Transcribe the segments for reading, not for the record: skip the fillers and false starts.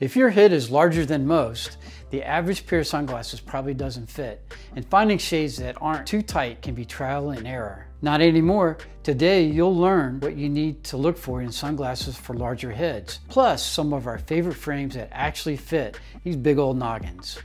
If your head is larger than most, the average pair of sunglasses probably doesn't fit, and finding shades that aren't too tight can be trial and error. Not anymore. Today you'll learn what you need to look for in sunglasses for larger heads, plus some of our favorite frames that actually fit these big old noggins.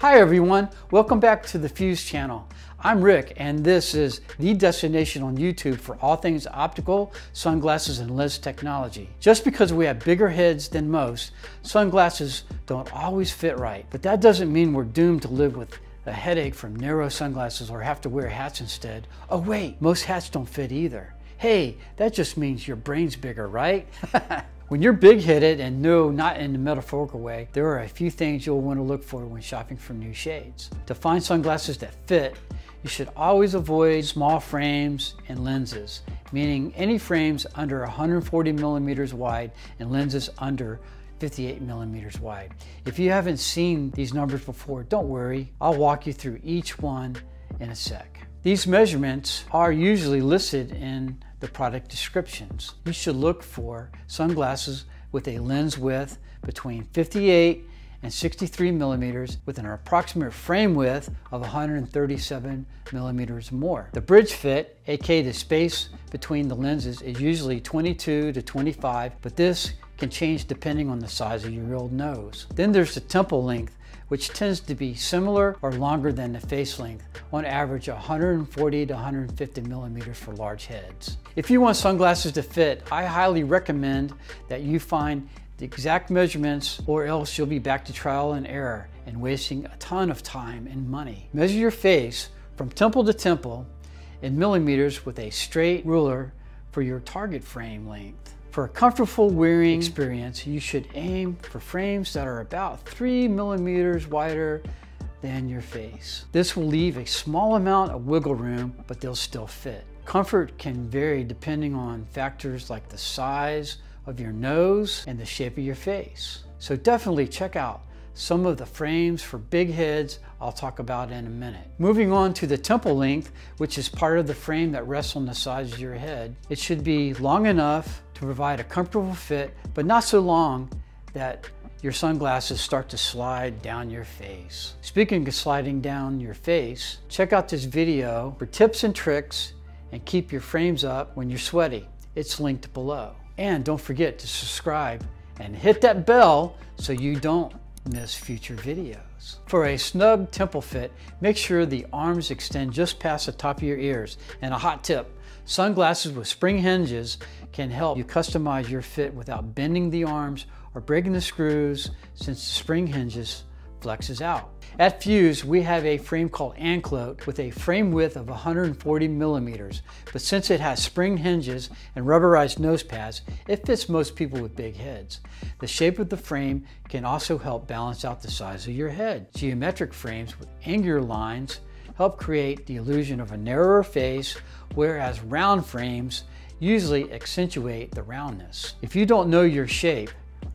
Hi everyone, welcome back to the Fuse channel. I'm Rick and this is the destination on YouTube for all things optical, sunglasses, and lens technology. Just because we have bigger heads than most, sunglasses don't always fit right, but that doesn't mean we're doomed to live with a headache from narrow sunglasses or have to wear hats instead. Oh wait, most hats don't fit either. Hey, that just means your brain's bigger, right? When you're big-headed, and no, not in the metaphorical way, there are a few things you'll want to look for when shopping for new shades. To find sunglasses that fit, you should always avoid small frames and lenses, meaning any frames under 140 millimeters wide and lenses under 58 millimeters wide. If you haven't seen these numbers before, don't worry. I'll walk you through each one in a sec. These measurements are usually listed in the product descriptions. You should look for sunglasses with a lens width between 58 and 63 millimeters with an approximate frame width of 137 millimeters more. The bridge fit, aka the space between the lenses, is usually 22 to 25, but this can change depending on the size of your old nose. Then there's the temple length, which tends to be similar or longer than the face length, on average 140 to 150 millimeters for large heads. If you want sunglasses to fit, I highly recommend that you find the exact measurements, or else you'll be back to trial and error and wasting a ton of time and money. Measure your face from temple to temple in millimeters with a straight ruler for your target frame length. For a comfortable wearing experience, you should aim for frames that are about 3 millimeters wider than your face. This will leave a small amount of wiggle room, but they'll still fit. Comfort can vary depending on factors like the size of your nose and the shape of your face. So definitely check out some of the frames for big heads I'll talk about in a minute. Moving on to the temple length, which is part of the frame that rests on the sides of your head. It should be long enough to provide a comfortable fit, but not so long that your sunglasses start to slide down your face. Speaking of sliding down your face, check out this video for tips and tricks and keep your frames up when you're sweaty. It's linked below. And don't forget to subscribe and hit that bell so you don't miss future videos. For a snug temple fit, make sure the arms extend just past the top of your ears. And a hot tip, sunglasses with spring hinges can help you customize your fit without bending the arms or breaking the screws, since the spring hinges flexes out. At Fuse, we have a frame called Anclote with a frame width of 140 millimeters, but since it has spring hinges and rubberized nose pads, it fits most people with big heads. The shape of the frame can also help balance out the size of your head. Geometric frames with angular lines help create the illusion of a narrower face, whereas round frames usually accentuate the roundness. If you don't know your shape,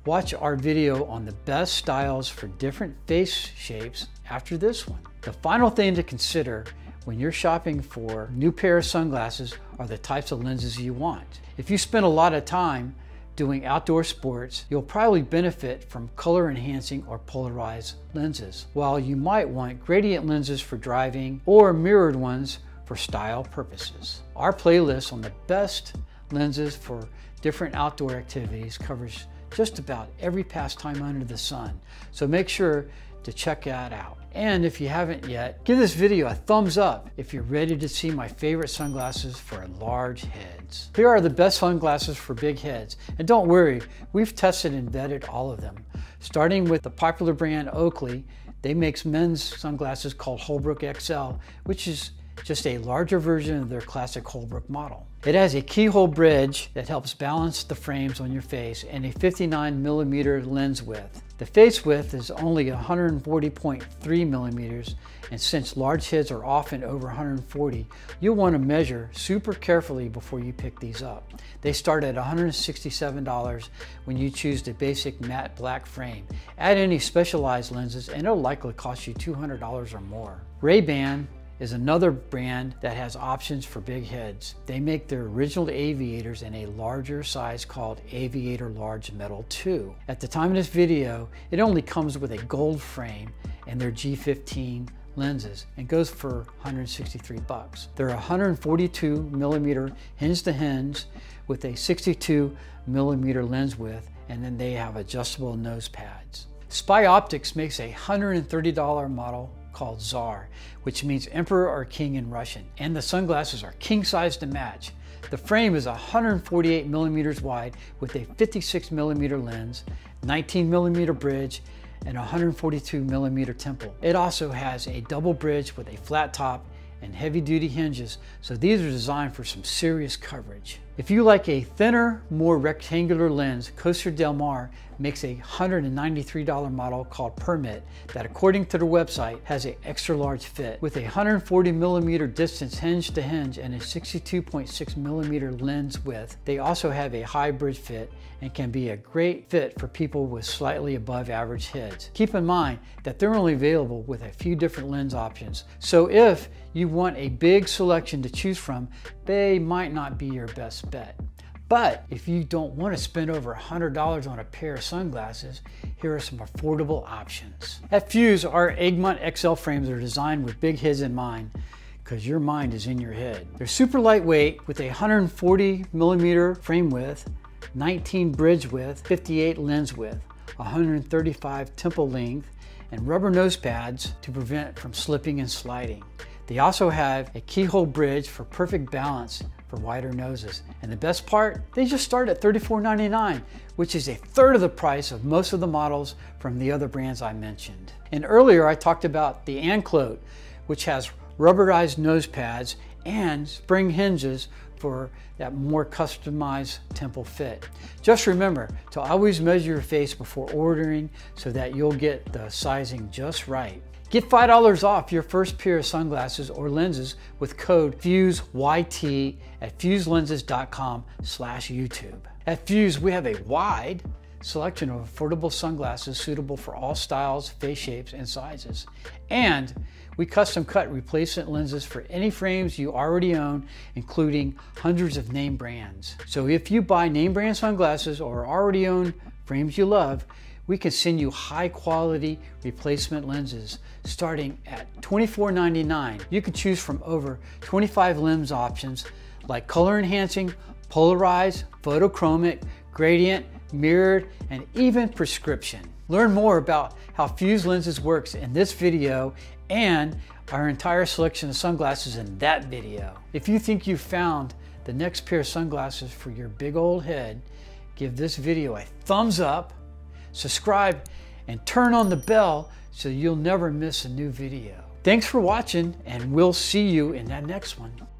watch our video on the best styles for different face shapes after this one. The final thing to consider when you're shopping for new pair of sunglasses are the types of lenses you want. If you spend a lot of time doing outdoor sports, you'll probably benefit from color enhancing or polarized lenses, while you might want gradient lenses for driving or mirrored ones for style purposes. Our playlist on the best lenses for different outdoor activities covers just about every pastime under the sun, so make sure to check that out. And if you haven't yet, give this video a thumbs up if you're ready to see my favorite sunglasses for large heads. Here are the best sunglasses for big heads, and don't worry, we've tested and vetted all of them. Starting with the popular brand Oakley, they make men's sunglasses called Holbrook XL, which is just a larger version of their classic Holbrook model. It has a keyhole bridge that helps balance the frames on your face and a 59 millimeter lens width. The face width is only 140.3 millimeters, and since large heads are often over 140, you'll want to measure super carefully before you pick these up. They start at $167 when you choose the basic matte black frame. Add any specialized lenses and it'll likely cost you $200 or more. Ray Ban is another brand that has options for big heads. They make their original aviators in a larger size called Aviator Large Metal II. At the time of this video, it only comes with a gold frame and their G15 lenses and goes for 163 bucks. They're 142 millimeter hinge to hinge with a 62 millimeter lens width, and then they have adjustable nose pads. Spy Optics makes a $130 model called Czar, which means emperor or king in Russian, and the sunglasses are king size to match. The frame is 148 millimeters wide with a 56 millimeter lens, 19 millimeter bridge, and 142 millimeter temple. It also has a double bridge with a flat top and heavy duty hinges, so these are designed for some serious coverage. If you like a thinner, more rectangular lens, Costa del Mar makes a $193 model called Permit that, according to their website, has an extra large fit with a 140 millimeter distance hinge to hinge and a 62.6 millimeter lens width. They also have a high bridge fit and can be a great fit for people with slightly above average heads. Keep in mind that they're only available with a few different lens options, so if you want a big selection to choose from, they might not be your best bet. But if you don't want to spend over $100 on a pair of sunglasses, here are some affordable options. At Fuse, our Egmont XL frames are designed with big heads in mind, because your mind is in your head. They're super lightweight with a 140 millimeter frame width, 19 bridge width, 58 lens width, 135 temple length, and rubber nose pads to prevent from slipping and sliding. They also have a keyhole bridge for perfect balance for wider noses. And the best part, they just start at $34.99, which is a third of the price of most of the models from the other brands I mentioned. And earlier I talked about the Anclote, which has rubberized nose pads and spring hinges for that more customized temple fit. Just remember to always measure your face before ordering so that you'll get the sizing just right. Get $5 off your first pair of sunglasses or lenses with code FUSEYT at fuselenses.com/YouTube. At Fuse, we have a wide selection of affordable sunglasses suitable for all styles, face shapes, and sizes. And we custom cut replacement lenses for any frames you already own, including hundreds of name brands. So if you buy name brand sunglasses or already own frames you love, we can send you high quality replacement lenses starting at $24.99. You can choose from over 25 lens options like color enhancing, polarized, photochromic, gradient, mirrored, and even prescription. Learn more about how Fuse Lenses works in this video and our entire selection of sunglasses in that video. If you think you found the next pair of sunglasses for your big old head, give this video a thumbs up, subscribe, and turn on the bell so you'll never miss a new video. Thanks for watching, and we'll see you in that next one.